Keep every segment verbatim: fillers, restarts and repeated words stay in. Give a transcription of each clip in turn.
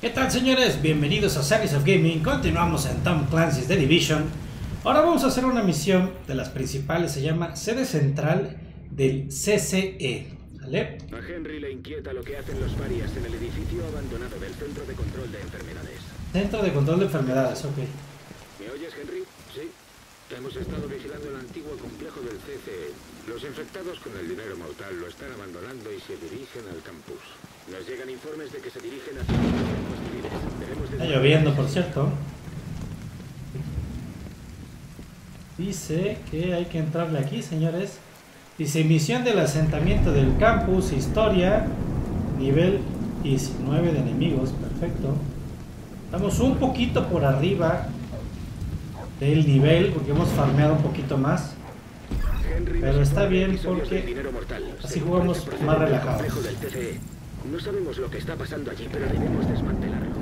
¿Qué tal, señores? Bienvenidos a Cernisoft Gaming. Continuamos en Tom Clancy's The Division. Ahora vamos a hacer una misión de las principales. Se llama Sede Central del C C E. ¿Vale? A Henry le inquieta lo que hacen los parias en el edificio abandonado del Centro de Control de Enfermedades. Centro de Control de Enfermedades, ok. ¿Me oyes, Henry? Sí. Hemos estado vigilando el antiguo complejo del C C E. Los infectados con el dinero mortal lo están abandonando y se dirigen al campus. Nos llegan informes de que se dirigen hacia los campos civiles. Debemos de... Está lloviendo, por cierto. Dice que hay que entrarle aquí, señores. Dice misión del asentamiento del campus, historia, nivel diecinueve de enemigos. Perfecto. Estamos un poquito por arriba del nivel porque hemos farmeado un poquito más. Pero está bien porque así jugamos más relajados. No sabemos lo que está pasando allí, pero debemos desmantelarlo.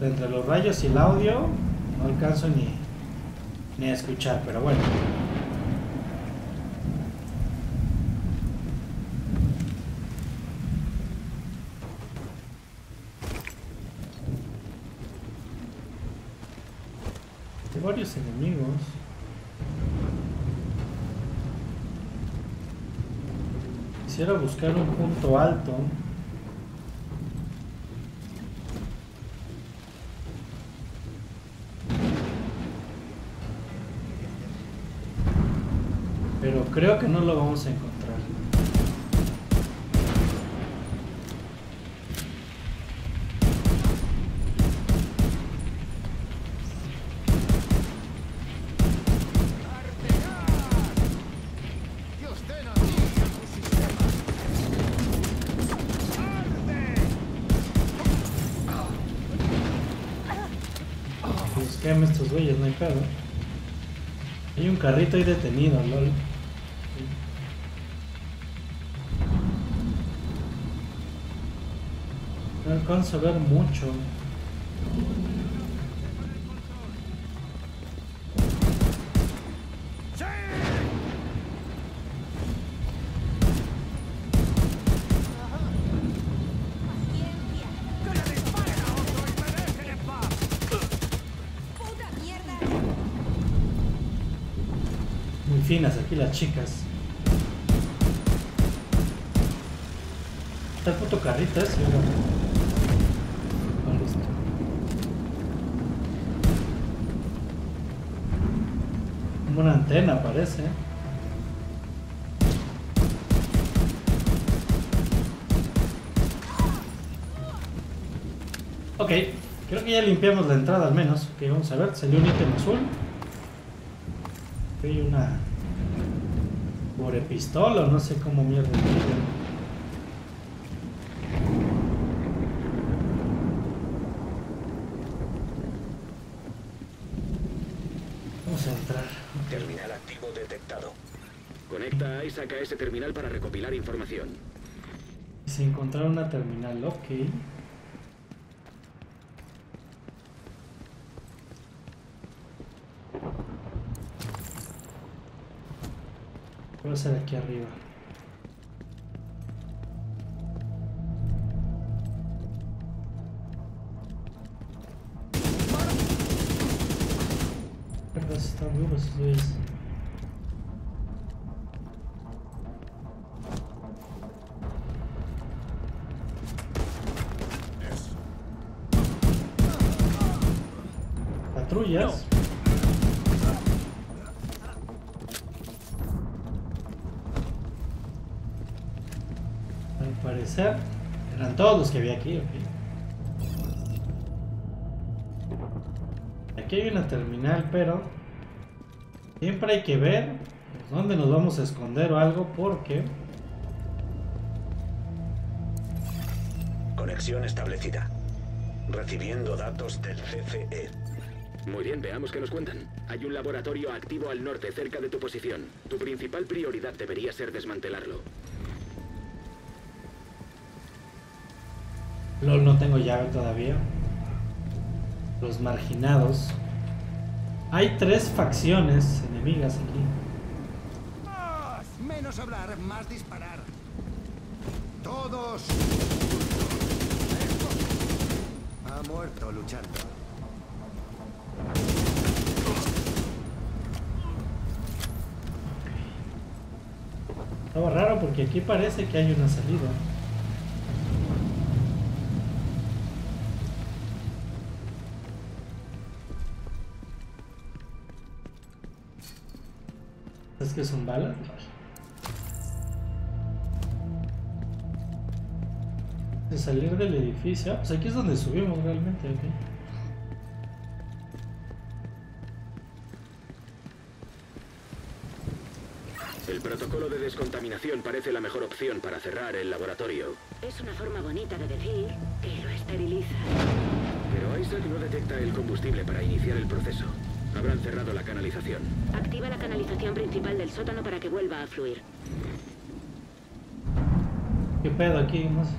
Entre los rayos y el audio no alcanzo ni, ni a escuchar, pero bueno. Hay varios enemigos. Quisiera buscar un punto alto. Pero creo que no lo vamos a encontrar. Quédame estos güeyes, no hay pedo. Hay un carrito ahí detenido, lol. No alcanzo a ver mucho. Aquí las chicas. Está el puto carrito ese. No, listo. Como una antena parece. Ok, creo que ya limpiamos la entrada al menos. Ok, vamos a ver, salió un ítem azul. Hay una... Por pistola, no sé cómo mierda. Vamos a entrar. Terminal activo detectado. Conecta a Isaac a ese terminal para recopilar información. Se encontró una terminal, ok. Voy a hacer aquí arriba. Perdón, están duros esos días. Patrullas. No. Eran todos los que había aquí, okay. Aquí hay una terminal, pero siempre hay que ver dónde nos vamos a esconder o algo, porque conexión establecida, recibiendo datos del C C E. Muy bien, veamos qué nos cuentan. Hay un laboratorio activo al norte, cerca de tu posición. Tu principal prioridad debería ser desmantelarlo. LOL, no tengo llave todavía. Los marginados. Hay tres facciones enemigas aquí. Menos hablar, más disparar. Todos. Ha muerto luchando. Estaba raro porque aquí parece que hay una salida. ¿Es que son balas? De salir del edificio. Ah, pues aquí es donde subimos realmente. Aquí. El protocolo de descontaminación parece la mejor opción para cerrar el laboratorio. Es una forma bonita de decir que lo esteriliza. Pero Isaac no detecta el combustible para iniciar el proceso. Habrán cerrado la canalización. Activa la canalización principal del sótano para que vuelva a fluir. ¿Qué pedo aquí? No sé.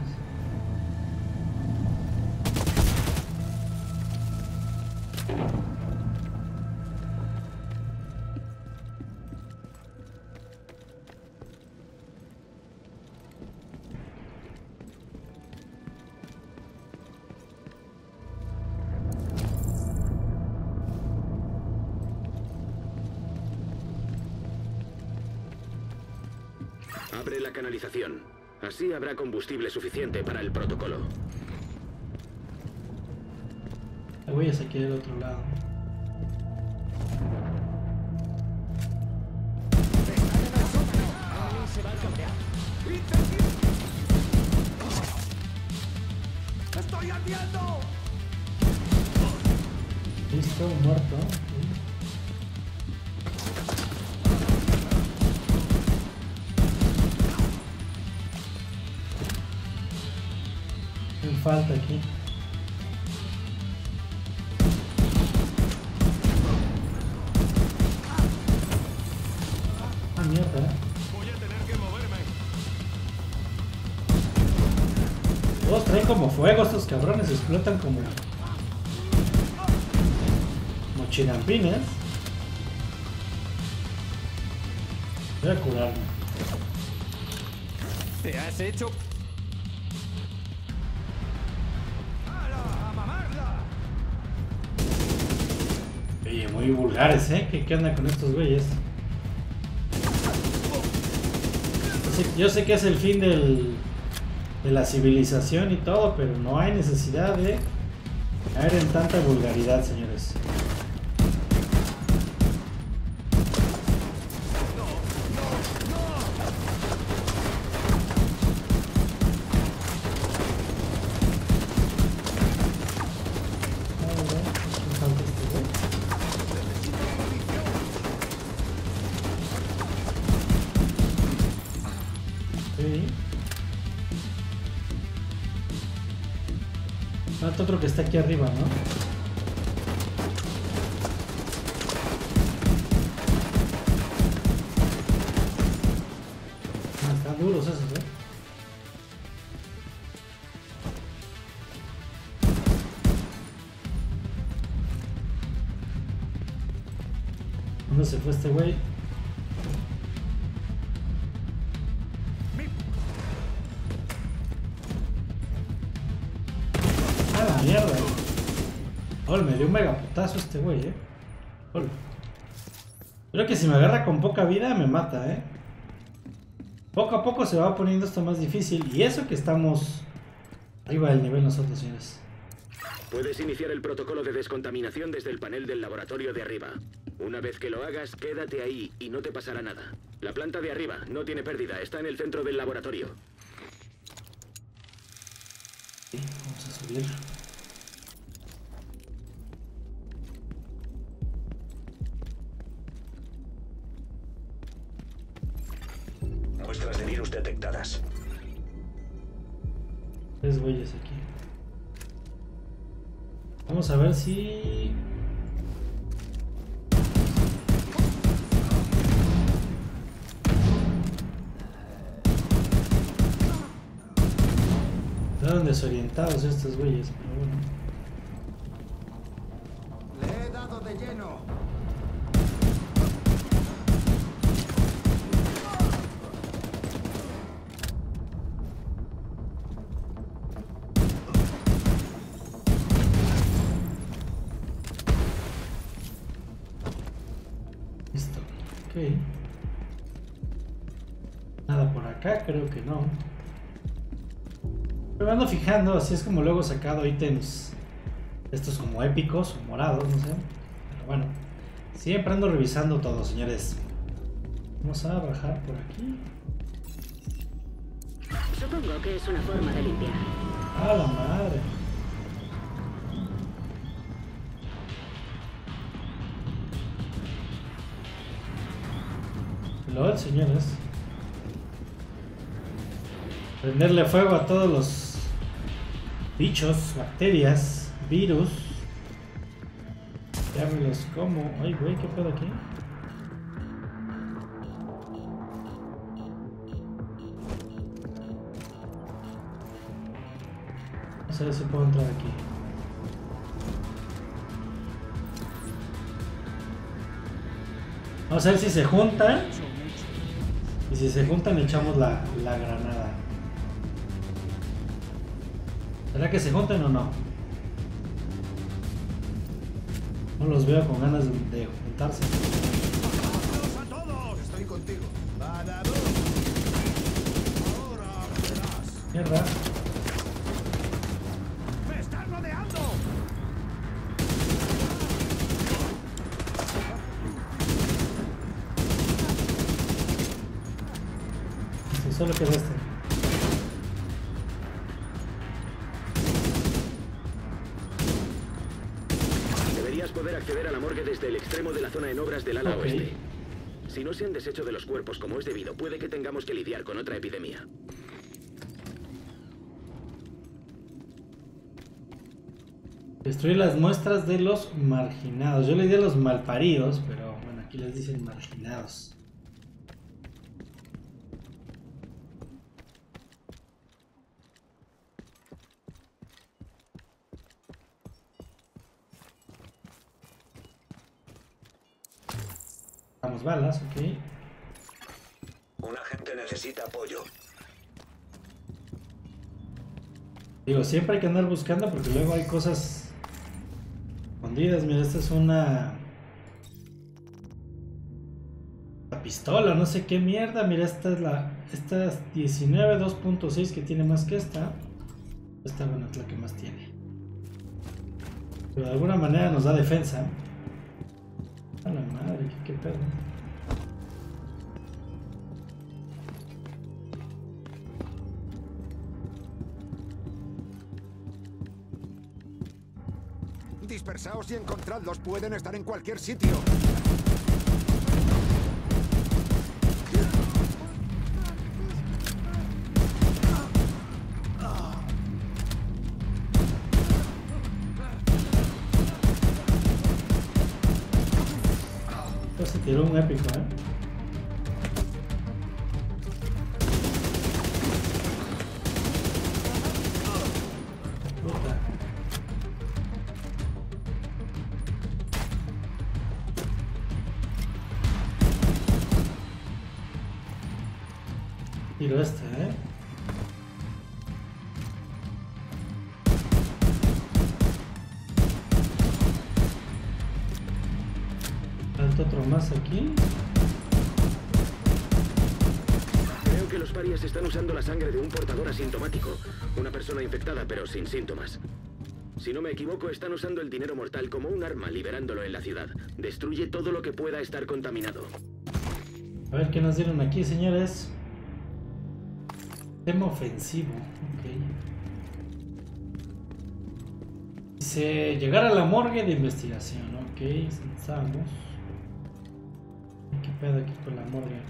Abre la canalización. Así habrá combustible suficiente para el protocolo. La huella se queda del otro lado. ¡Estoy ardiendo! Listo, muerto. Falta aquí. Ah, mierda. Voy a tener que moverme. Todos traen como fuego, estos cabrones explotan como mochilampines. Voy a curarme. Te has hecho... Muy vulgares, ¿eh? ¿Qué, qué anda con estos güeyes? Sí, yo sé que es el fin del, de la civilización y todo, pero no hay necesidad de caer en tanta vulgaridad, señores. Falta otro que está aquí arriba, ¿no? Ah, están duros esos, ¿eh? ¿Dónde se fue este güey? Me dio un megaputazo este güey, eh. Hola. Creo que si me agarra con poca vida me mata, eh. Poco a poco se va poniendo esto más difícil. Y eso que estamos arriba del nivel nosotros, señores. Puedes iniciar el protocolo de descontaminación desde el panel del laboratorio de arriba. Una vez que lo hagas, quédate ahí y no te pasará nada. La planta de arriba no tiene pérdida, está en el centro del laboratorio. Sí, vamos a subir. Detectadas. Tres huellas aquí. Vamos a ver si... Están desorientados estos güeyes, pero bueno. Le he dado de lleno. Ok. Nada por acá, creo que no. Me ando fijando, así es como luego he sacado ítems estos como épicos o morados, no sé. Pero bueno, siempre ando revisando todo, señores. Vamos a bajar por aquí. Supongo que es una forma de limpiar. ¡A la madre! Lol, señores. Prenderle fuego a todos los bichos, bacterias, virus. Llámelos como... Ay, güey, ¿qué pedo aquí? No sé si puedo entrar aquí. Vamos a ver si se juntan. Y si se juntan echamos la, la granada. ¿Será que se junten o no? No los veo con ganas de juntarse. ¡A todos! Estoy contigo. Mierda. ¡Me están rodeando! Sí, solo quedó este. Acceder a la morgue desde el extremo de la zona en obras del ala okay. oeste. Si no se han deshecho de los cuerpos como es debido, puede que tengamos que lidiar con otra epidemia. Destruir las muestras de los marginados. Yo le di a los malparidos, pero bueno, aquí les dicen marginados. Balas, ok. Un agente necesita apoyo. Digo, siempre hay que andar buscando porque luego hay cosas escondidas. Mira, esta es una... La pistola, no sé qué mierda. Mira, esta es la... Esta es diecinueve dos punto seis que tiene más que esta. Esta, bueno, es la que más tiene. Pero de alguna manera nos da defensa. A la madre, qué pedo. Dispersaos y encontradlos, pueden estar en cualquier sitio. Esto se tiró un épico, ¿eh? Tiro este, ¿eh? Falta otro más aquí. Creo que los parias están usando la sangre de un portador asintomático. Una persona infectada pero sin síntomas. Si no me equivoco, están usando el dinero mortal como un arma, liberándolo en la ciudad. Destruye todo lo que pueda estar contaminado. A ver qué nos dieron aquí, señores. Tema ofensivo, ok. Dice, llegar a la morgue de investigación, ok, pensamos. ¿Qué pedo aquí con la morgue?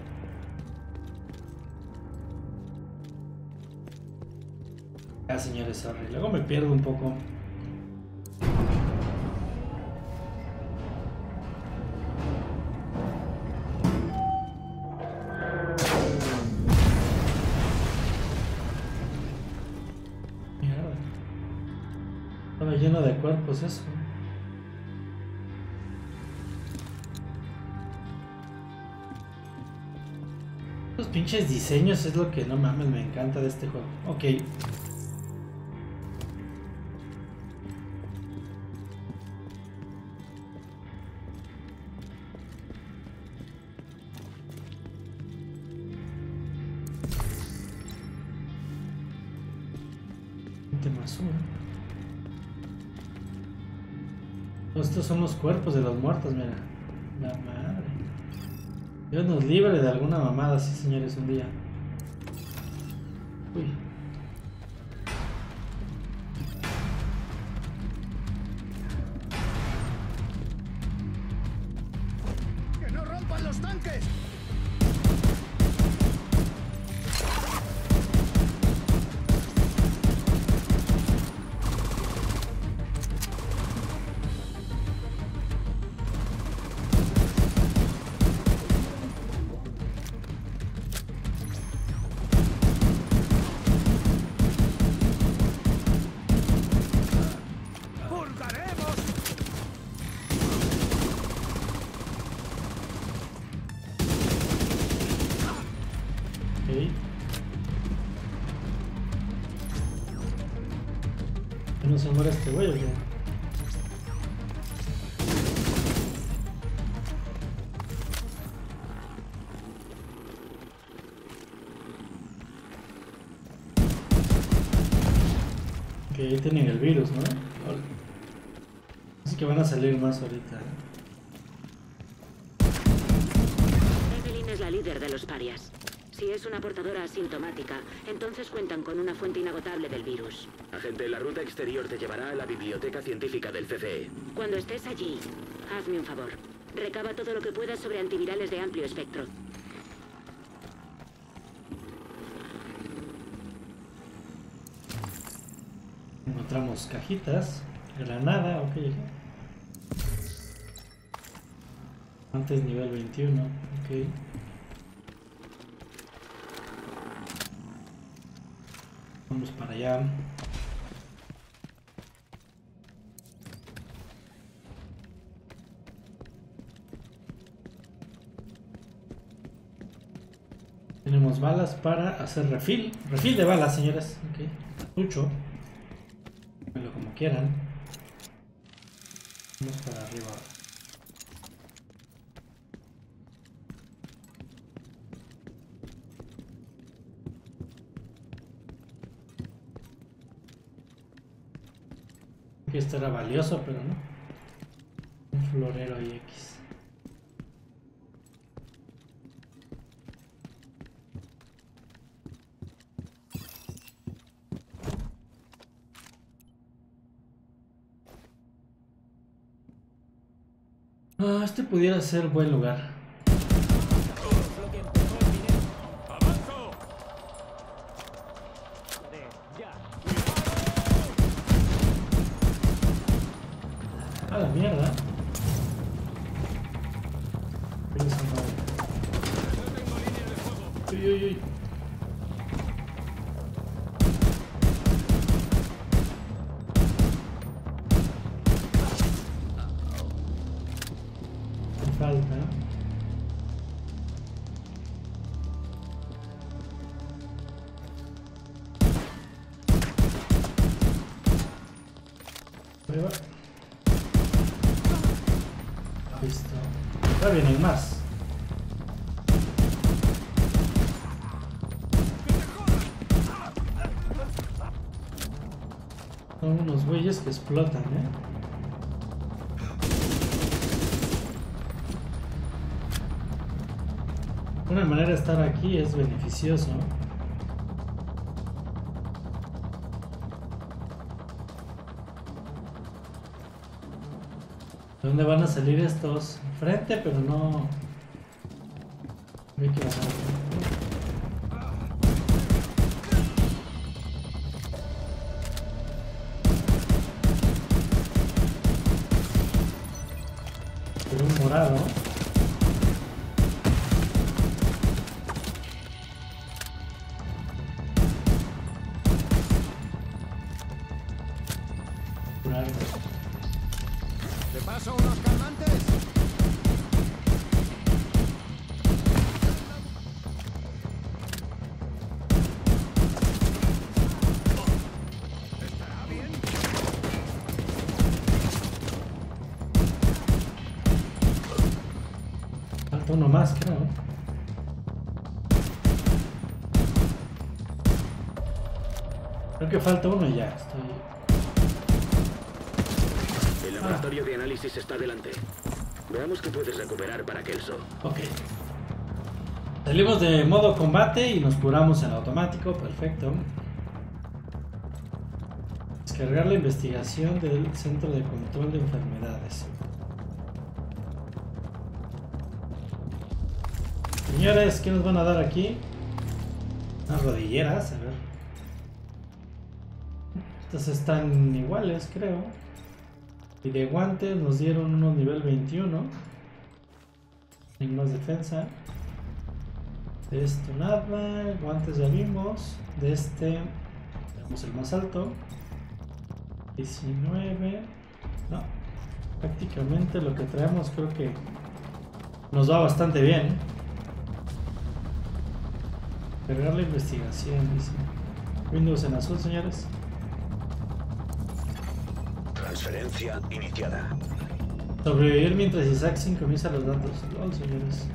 Ah, señores, sorry, luego me pierdo un poco. Lleno de cuerpos, eso. Los pinches diseños es lo que no mames me encanta de este juego. Ok. veinte más uno. Estos son los cuerpos de los muertos, mira. La madre. Dios nos libre de alguna mamada, sí señores, un día. Uy. ¡Que no rompan los tanques! Este güey, ¿o qué? Que ahí tienen el virus, ¿no? Así que van a salir más ahorita. Evelyn es la líder de los parias. Si es una portadora asintomática, entonces cuentan con una fuente inagotable del virus. Agente, la ruta exterior te llevará a la biblioteca científica del C C E. Cuando estés allí, hazme un favor. Recaba todo lo que puedas sobre antivirales de amplio espectro. Encontramos cajitas, granada, ok. Antes nivel veintiuno, ok. Vamos para allá. Tenemos balas para hacer refill. Refill de balas, señores. Ok. Mucho. Pero como quieran. Vamos para arriba. Esto era valioso, pero no. Un florero y X. Ah, este pudiera ser buen lugar. Que explotan, ¿eh? Una manera de estar aquí es beneficioso. ¿De dónde van a salir estos? Frente, pero no... Hay que bajar. Uno más, creo. Creo que falta uno y ya estoy. El laboratorio ah. de análisis está delante. Veamos qué puedes recuperar para Kelso. Ok. Salimos de modo combate y nos curamos en automático. Perfecto. Descargar la investigación del Centro de Control de Enfermedades. Señores, ¿qué nos van a dar aquí? Unas rodilleras, a ver. Estas están iguales, creo. Y de guantes nos dieron unos nivel veintiuno. Sin más defensa. De esto nada, guantes ya vimos. De este, tenemos el más alto. diecinueve. No, prácticamente lo que traemos creo que nos va bastante bien. Cargar la investigación, dice. Windows en azul, señores. Transferencia iniciada. Sobrevivir mientras Isaac sincroniza los datos. No, señores.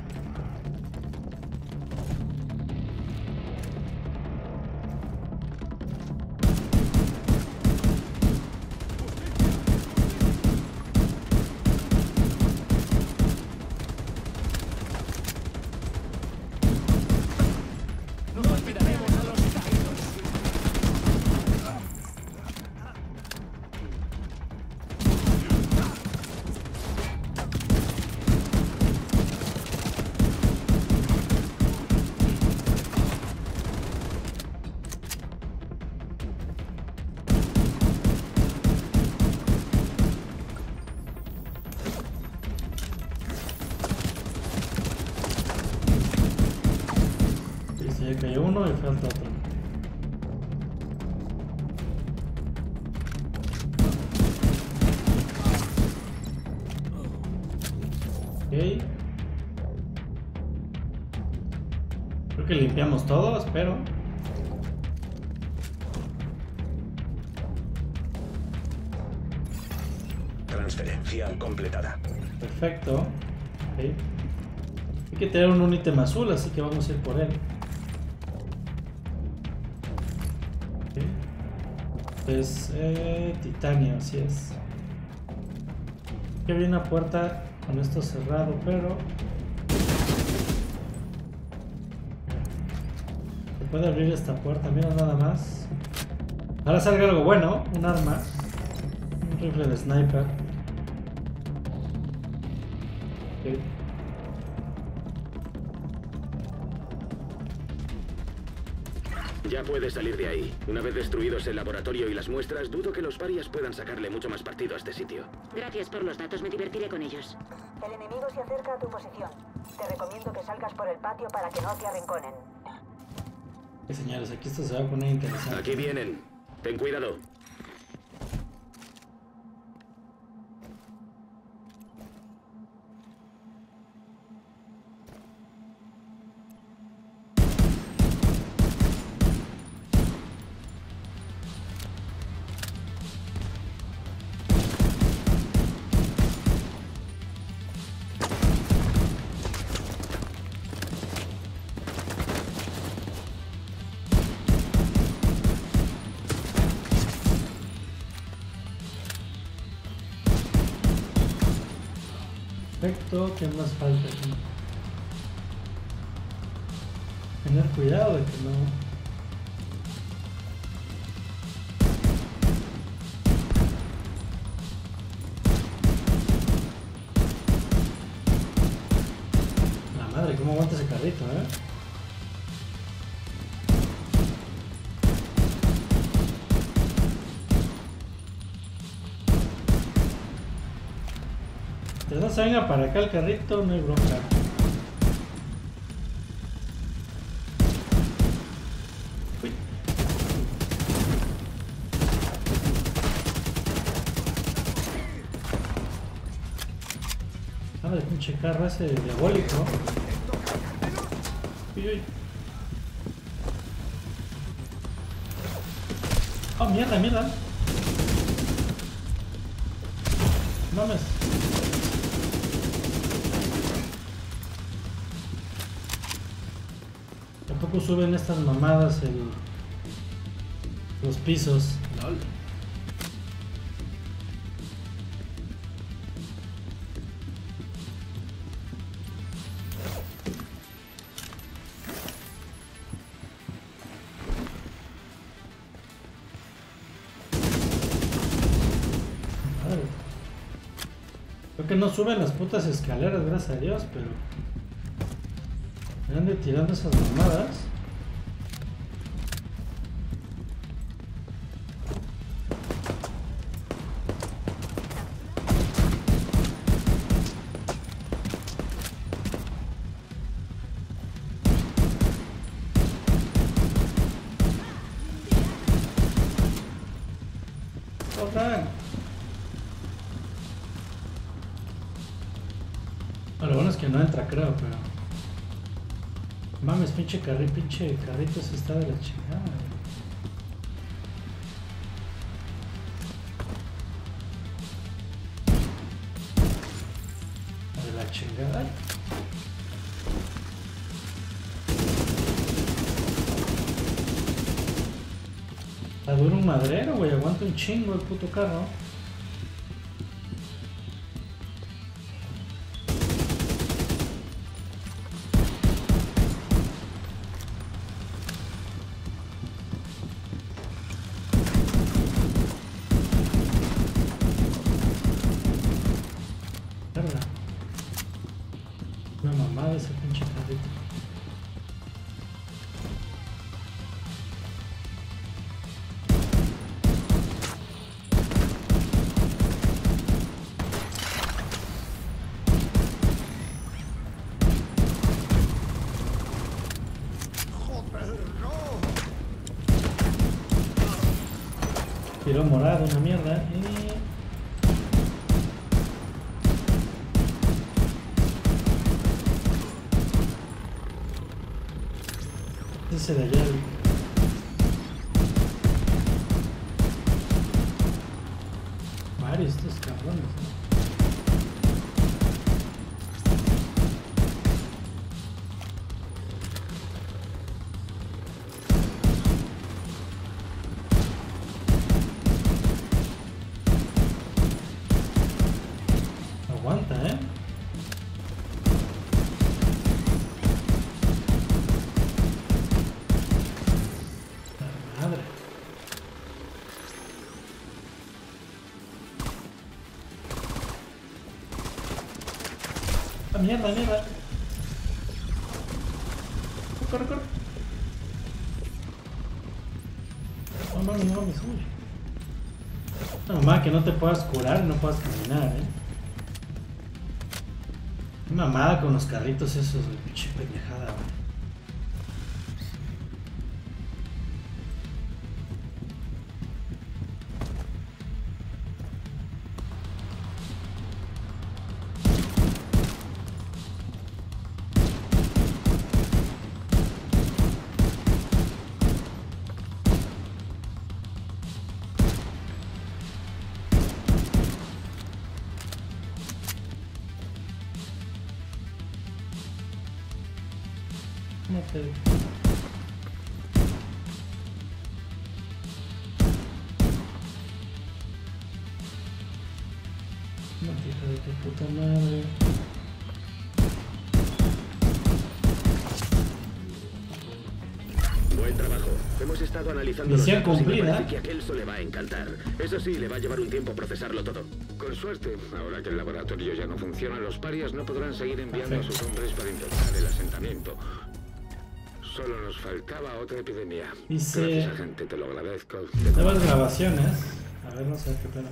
Que limpiamos todo, espero. Transferencia completada. Perfecto. Okay. Hay que tener un ítem azul, así que vamos a ir por él. Okay. Es eh, titanio, así es. Que había una puerta con esto cerrado, pero... puede abrir esta puerta, mira nada más. Ahora salga algo bueno, un arma. Un rifle de sniper. Okay. Ya puedes salir de ahí. Una vez destruidos el laboratorio y las muestras, dudo que los parias puedan sacarle mucho más partido a este sitio. Gracias por los datos, me divertiré con ellos. El enemigo se acerca a tu posición. Te recomiendo que salgas por el patio para que no te arrinconen. Señores, aquí esto se va a poner interesante. Aquí vienen, ten cuidado. Perfecto, ¿qué más falta aquí? Tener cuidado de que no... La madre, ¿cómo aguanta ese carrito, eh? Se venga para acá el carrito, no hay bronca. Uy. Ah, el pinche carro ese diabólico. Uy, uy. Oh, mierda, mierda. Mames. Suben estas mamadas el, Los pisos. Lol. Que no suben las putas escaleras, gracias a Dios, pero me ande tirando esas mamadas. Creo, pero mames, pinche carrito, pinche carrito se está de la chingada. De la chingada. Está duro un madrero, güey, aguanta un chingo el puto carro. Tiro morado, una mierda. Eh. Ese de allá. Varios estos cabrones. Mierda, mierda. Corre, corre. No mames, no mames, uy. No mames, que no te puedas curar y no puedas caminar, eh. Qué mamada con los carritos esos, güey, pinche pendejada, güey. Misión cumplida. Que aquel le va a encantar. Eso sí, le va a llevar un tiempo procesarlo todo. Con suerte, ahora que el laboratorio ya no funciona, los parias no podrán seguir enviando Perfecto. a sus hombres para intentar el asentamiento. Solo nos faltaba otra epidemia. Dice... Gracias, gente, te lo agradezco. Nuevas grabaciones. A ver, no sé qué tal.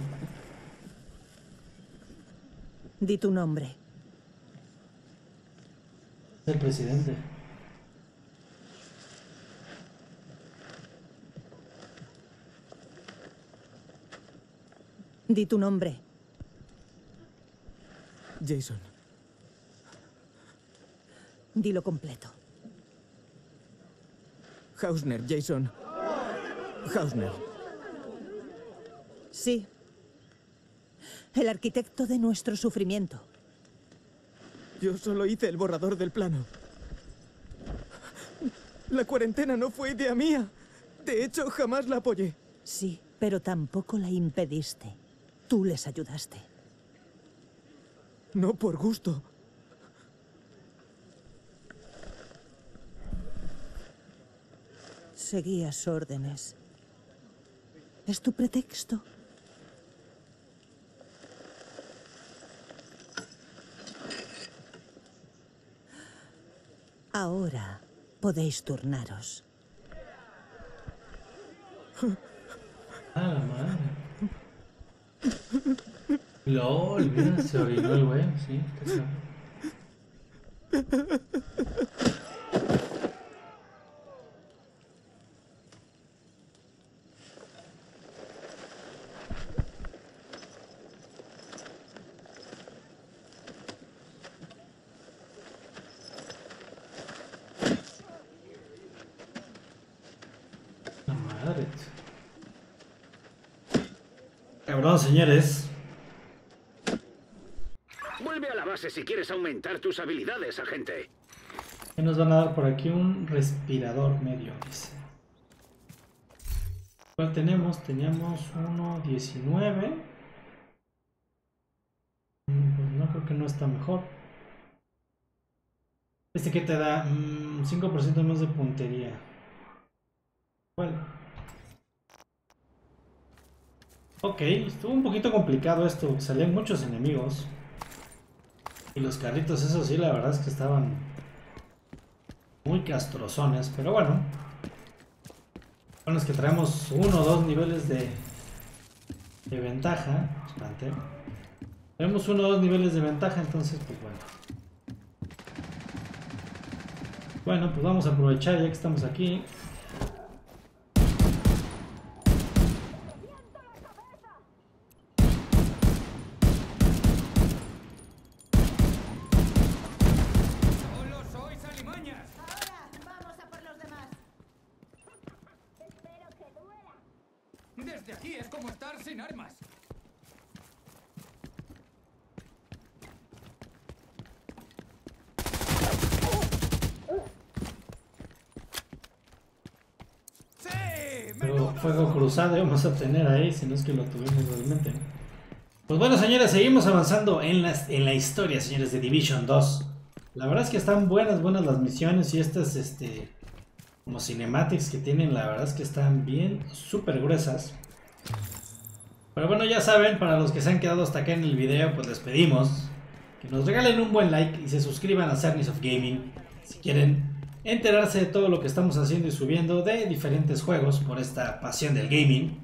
Di tu nombre. El presidente. Di tu nombre. Jason. Dilo completo. Hausner, Jason. Hausner. Sí. El arquitecto de nuestro sufrimiento. Yo solo hice el borrador del plano. La cuarentena no fue idea mía. este hecho jamás la apoyé. Sí, pero tampoco la impediste. Tú les ayudaste. No por gusto. Seguías órdenes. ¿Es tu pretexto? Ahora podéis turnaros. Ah, la madre. LOL, mira, se orinó el güey, sí, qué sabe. La madre. Cabrón, señores. Si quieres aumentar tus habilidades, agente. ¿Qué nos van a dar por aquí? Un respirador medio, dice. ¿Cuál tenemos? Teníamos uno diecinueve. No, creo que no está mejor. Este que te da mm, cinco por ciento más de puntería. Bueno. Ok, estuvo un poquito complicado esto. Salían muchos enemigos. Y los carritos, eso sí, la verdad es que estaban muy castrozones, pero bueno. Bueno, es que traemos uno o dos niveles de, de ventaja. Espérate. Tenemos uno o dos niveles de ventaja, entonces, pues bueno. Bueno, pues vamos a aprovechar ya que estamos aquí. Vamos a tener ahí, si no es que lo tuvimos realmente. Pues bueno, señores, seguimos avanzando en, las, en la historia, señores, de Division dos. La verdad es que están buenas, buenas las misiones y estas, este, como cinematics que tienen, la verdad es que están bien, súper gruesas. Pero bueno, ya saben, para los que se han quedado hasta acá en el video, pues les pedimos que nos regalen un buen like y se suscriban a Cernisoft Gaming si quieren enterarse de todo lo que estamos haciendo y subiendo de diferentes juegos por esta pasión del gaming.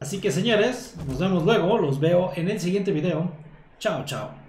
Así que, señores, nos vemos luego, los veo en el siguiente video. Chao, chao.